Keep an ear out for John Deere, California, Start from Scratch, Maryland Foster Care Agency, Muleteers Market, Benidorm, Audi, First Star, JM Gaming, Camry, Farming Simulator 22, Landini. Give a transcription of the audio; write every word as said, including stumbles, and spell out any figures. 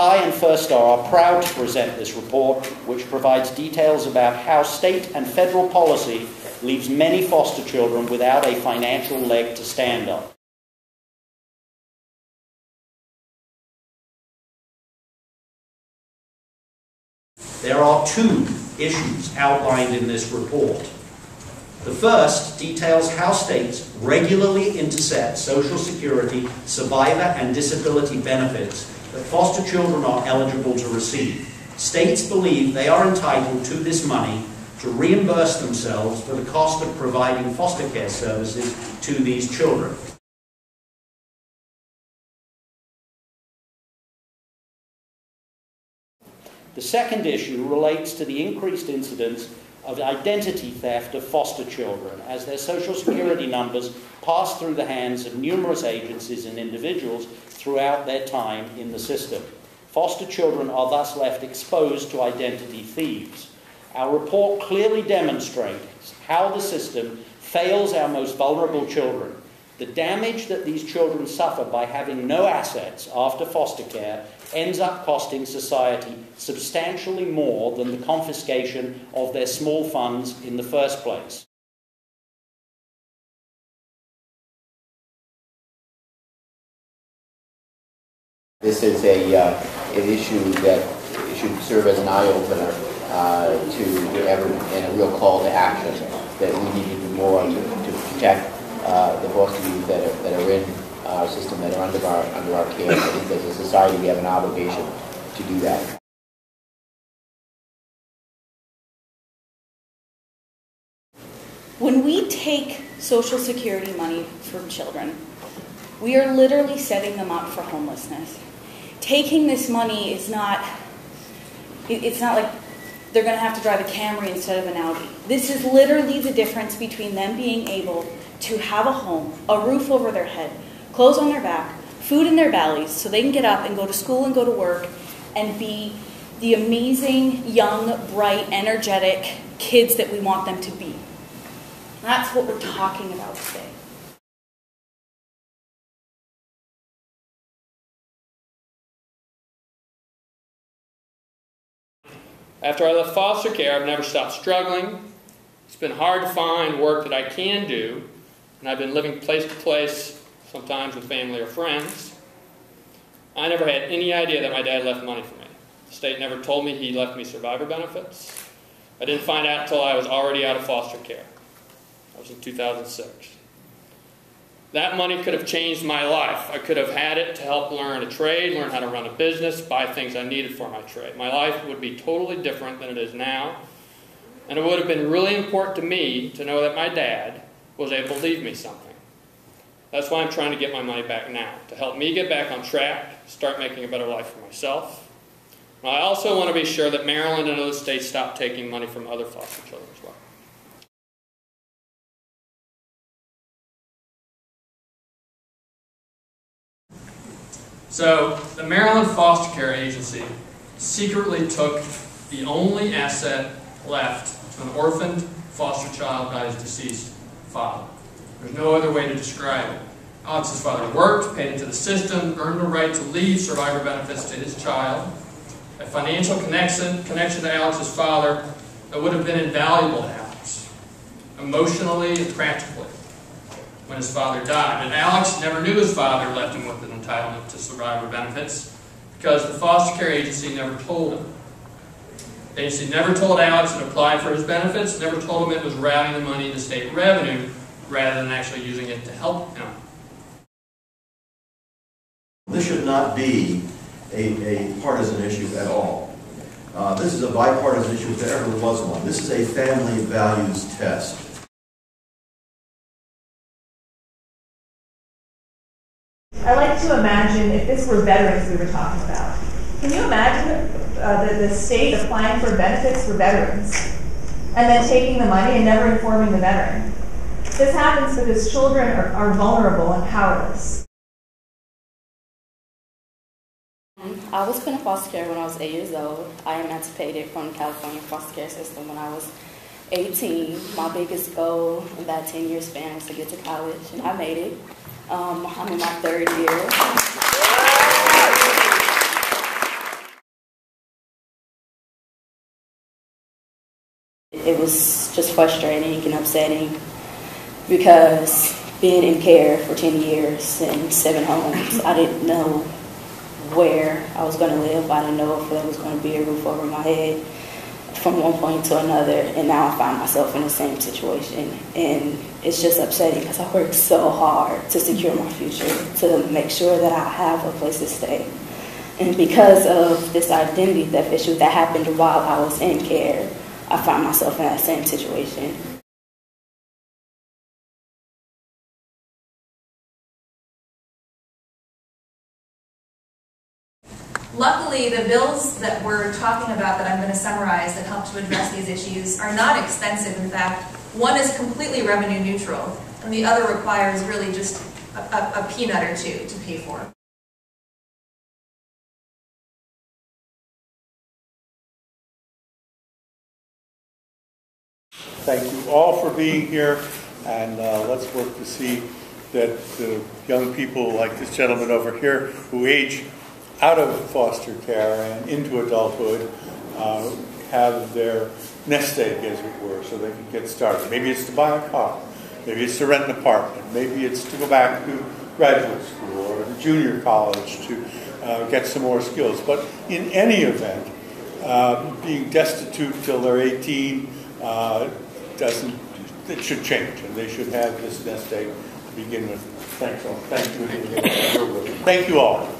P I and First Star are proud to present this report, which provides details about how state and federal policy leaves many foster children without a financial leg to stand on. There are two issues outlined in this report. The first details how states regularly intercept Social Security, survivor, and disability benefits that foster children are eligible to receive. States believe they are entitled to this money to reimburse themselves for the cost of providing foster care services to these children. The second issue relates to the increased incidence of identity theft of foster children, as their Social Security numbers pass through the hands of numerous agencies and individuals throughout their time in the system. Foster children are thus left exposed to identity thieves. Our report clearly demonstrates how the system fails our most vulnerable children. The damage that these children suffer by having no assets after foster care ends up costing society substantially more than the confiscation of their small funds in the first place. This is a, uh, an issue that should serve as an eye-opener uh, to everyone, and a real call to action that we need to do more to, to protect Uh, the foster youth that are, that are in our system, that are under our, under our care. I think as a society we have an obligation to do that. When we take Social Security money from children, we are literally setting them up for homelessness. Taking this money is not, it, it's not like they're going to have to drive a Camry instead of an Audi. This is literally the difference between them being able to have a home, a roof over their head, clothes on their back, food in their bellies, so they can get up and go to school and go to work and be the amazing, young, bright, energetic kids that we want them to be. That's what we're talking about today. After I left foster care, I've never stopped struggling. It's been hard to find work that I can do, and I've been living place to place, sometimes with family or friends. I never had any idea that my dad left money for me. The state never told me he left me survivor benefits. I didn't find out until I was already out of foster care. That was in two thousand six. That money could have changed my life. I could have had it to help learn a trade, learn how to run a business, buy things I needed for my trade. My life would be totally different than it is now, and it would have been really important to me to know that my dad was able to leave me something. That's why I'm trying to get my money back now, to help me get back on track, start making a better life for myself. And I also want to be sure that Maryland and other states stop taking money from other foster children as well. So the Maryland Foster Care Agency secretly took the only asset left to an orphaned foster child by his deceased father. There's no other way to describe it. Alex's father worked, paid into the system, earned the right to leave survivor benefits to his child, a financial connection, connection to Alex's father that would have been invaluable to Alex, emotionally and practically, when his father died. And Alex never knew his father left him with an entitlement to survivor benefits because the foster care agency never told him. The agency never told Alex to apply for his benefits, never told him it was routing the money into state revenue rather than actually using it to help him. This should not be a, a partisan issue at all. Uh, this is a bipartisan issue if there ever was one. This is a family values test. I like to imagine if this were veterans we were talking about. Can you imagine Uh, the, the state applying for benefits for veterans and then taking the money and never informing the veteran? This happens because children are, are vulnerable and powerless. I was put in foster care when I was eight years old. I emancipated from the California foster care system when I was eighteen. My biggest goal in that ten-year span was to get to college, and I made it. Um, I'm in my third year. It was just frustrating and upsetting because being in care for ten years and seven homes, I didn't know where I was going to live. I didn't know if there was going to be a roof over my head from one point to another, and now I find myself in the same situation. And it's just upsetting because I worked so hard to secure my future, to make sure that I have a place to stay. And because of this identity theft issue that happened while I was in care, I find myself in that same situation. Luckily, the bills that we're talking about that I'm going to summarize that help to address these issues are not expensive. In fact, one is completely revenue neutral, and the other requires really just a, a, a peanut or two to pay for. Thank you all for being here, and uh, let's work to see that the young people like this gentleman over here who age out of foster care and into adulthood uh, have their nest egg, as it were, so they can get started. Maybe it's to buy a car, maybe it's to rent an apartment, maybe it's to go back to graduate school or junior college to uh, get some more skills. But in any event, uh, being destitute till they're eighteen uh, doesn't, it should change, and they should have this nest egg to begin with. Thanks all. Thank you. Thank you all.